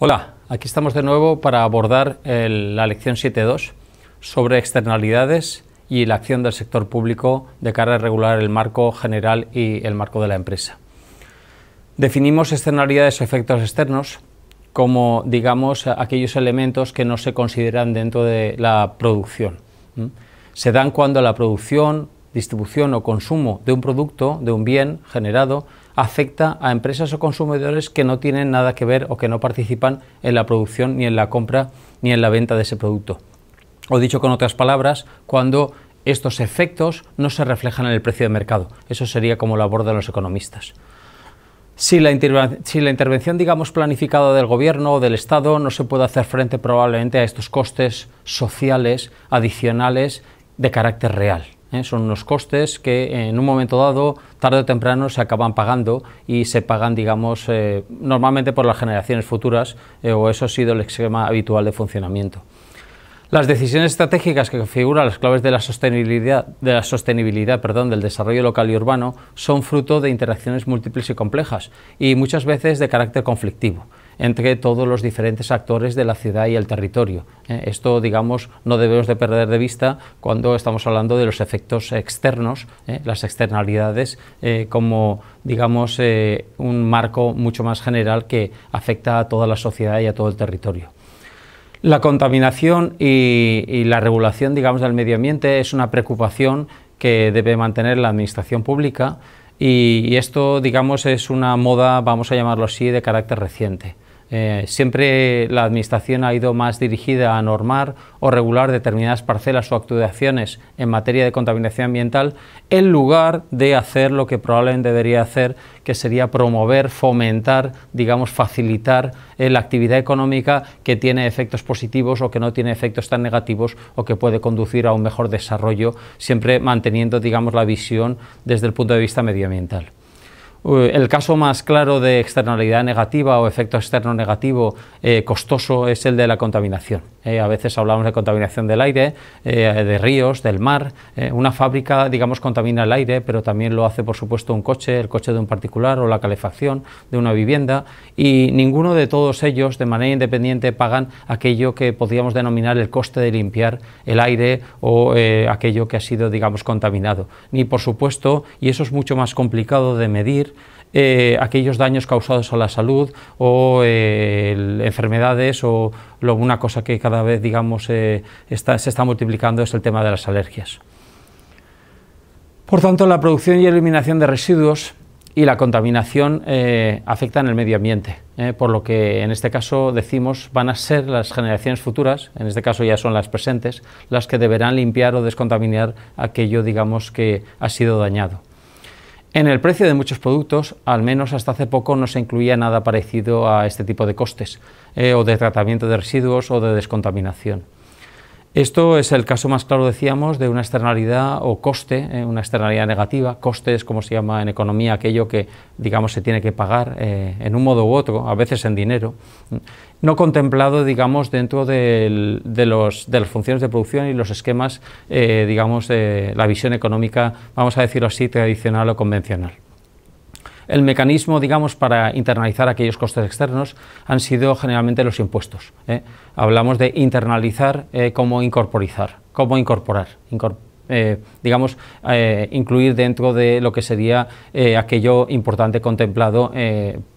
Hola, aquí estamos de nuevo para abordar la lección 7.2 sobre externalidades y la acción del sector público de cara a regular el marco general y el marco de la empresa. Definimos externalidades o efectos externos como, digamos, aquellos elementos que no se consideran dentro de la producción. Se dan cuando la producción, distribución o consumo de un producto, de un bien generado, afecta a empresas o consumidores que no tienen nada que ver o que no participan en la producción, ni en la compra, ni en la venta de ese producto. O dicho con otras palabras, cuando estos efectos no se reflejan en el precio de mercado. Eso sería como lo abordan los economistas. Si la intervención, digamos, planificada del gobierno o del Estado no se puede hacer frente probablemente a estos costes sociales adicionales de carácter real. Son unos costes que en un momento dado, tarde o temprano, se acaban pagando y se pagan, digamos, normalmente por las generaciones futuras, o eso ha sido el esquema habitual de funcionamiento. Las decisiones estratégicas que configuran las claves de la sostenibilidad, del desarrollo local y urbano son fruto de interacciones múltiples y complejas y muchas veces de carácter conflictivo entre todos los diferentes actores de la ciudad y el territorio. Esto, digamos, no debemos de perder de vista cuando estamos hablando de los efectos externos, las externalidades, como, digamos, un marco mucho más general que afecta a toda la sociedad y a todo el territorio. La contaminación y la regulación, digamos, del medio ambiente es una preocupación que debe mantener la administración pública y esto, digamos, es una moda, vamos a llamarlo así, de carácter reciente. Siempre la administración ha ido más dirigida a normar o regular determinadas parcelas o actuaciones en materia de contaminación ambiental en lugar de hacer lo que probablemente debería hacer, que sería promover, fomentar, digamos, facilitar la actividad económica que tiene efectos positivos o que no tiene efectos tan negativos o que puede conducir a un mejor desarrollo, siempre manteniendo, digamos, la visión desde el punto de vista medioambiental. El caso más claro de externalidad negativa o efecto externo negativo costoso es el de la contaminación. A veces hablamos de contaminación del aire, de ríos, del mar. Una fábrica, digamos, contamina el aire, pero también lo hace, por supuesto, un coche, el coche de un particular o la calefacción de una vivienda. Y ninguno de todos ellos, de manera independiente, pagan aquello que podríamos denominar el coste de limpiar el aire o aquello que ha sido, digamos, contaminado. Ni, por supuesto, y eso es mucho más complicado de medir, aquellos daños causados a la salud o enfermedades o una cosa que cada vez, digamos, se está multiplicando es el tema de las alergias. Por tanto, la producción y eliminación de residuos y la contaminación afectan el medio ambiente, por lo que en este caso decimos van a ser las generaciones futuras, en este caso ya son las presentes, las que deberán limpiar o descontaminar aquello, digamos, que ha sido dañado. En el precio de muchos productos, al menos hasta hace poco, no se incluía nada parecido a este tipo de costes, o de tratamiento de residuos o de descontaminación. Esto es el caso más claro, decíamos, de una externalidad o coste, una externalidad negativa. Coste es como se llama en economía aquello que, digamos, se tiene que pagar en un modo u otro, a veces en dinero, no contemplado, digamos, dentro de las funciones de producción y los esquemas, digamos, de la visión económica, vamos a decirlo así, tradicional o convencional. El mecanismo, digamos, para internalizar aquellos costes externos han sido generalmente los impuestos. Hablamos de internalizar como incorporizar, como incorporar, digamos, incluir dentro de lo que sería aquello importante contemplado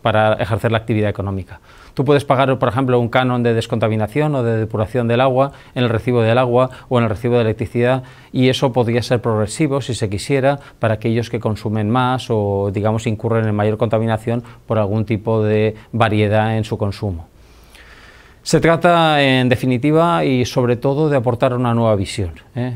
para ejercer la actividad económica. Tú puedes pagar, por ejemplo, un canon de descontaminación o de depuración del agua en el recibo del agua o en el recibo de electricidad y eso podría ser progresivo, si se quisiera, para aquellos que consumen más o, digamos, incurren en mayor contaminación por algún tipo de variedad en su consumo. Se trata, en definitiva, y sobre todo, de aportar una nueva visión.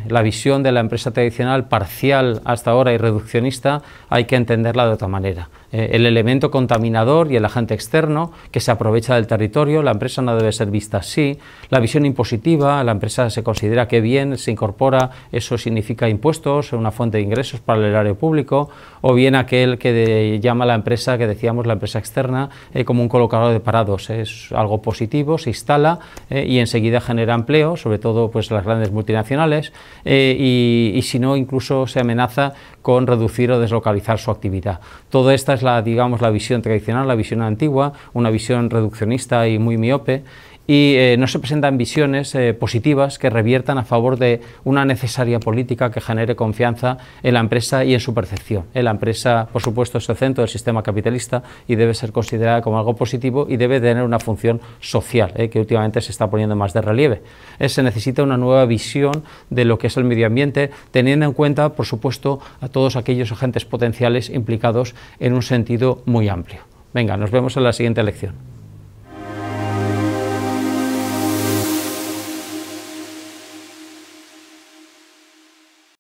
La visión de la empresa tradicional, parcial hasta ahora y reduccionista, hay que entenderla de otra manera. El elemento contaminador y el agente externo que se aprovecha del territorio, la empresa no debe ser vista así. La visión impositiva, la empresa se considera que bien, se incorpora, eso significa impuestos, una fuente de ingresos para el erario público, o bien aquel que llama a la empresa, que decíamos la empresa externa, como un colocador de parados. Es algo positivo, se instala y enseguida genera empleo, sobre todo pues las grandes multinacionales, y si no, incluso se amenaza con reducir o deslocalizar su actividad. Toda esta es la, digamos, la visión tradicional, la visión antigua, una visión reduccionista y muy miope, y no se presentan visiones positivas que reviertan a favor de una necesaria política que genere confianza en la empresa y en su percepción. La empresa, por supuesto, es el centro del sistema capitalista y debe ser considerada como algo positivo y debe tener una función social, que últimamente se está poniendo más de relieve. Se necesita una nueva visión de lo que es el medio ambiente, teniendo en cuenta, por supuesto, a todos aquellos agentes potenciales implicados en un sentido muy amplio. Venga, nos vemos en la siguiente lección.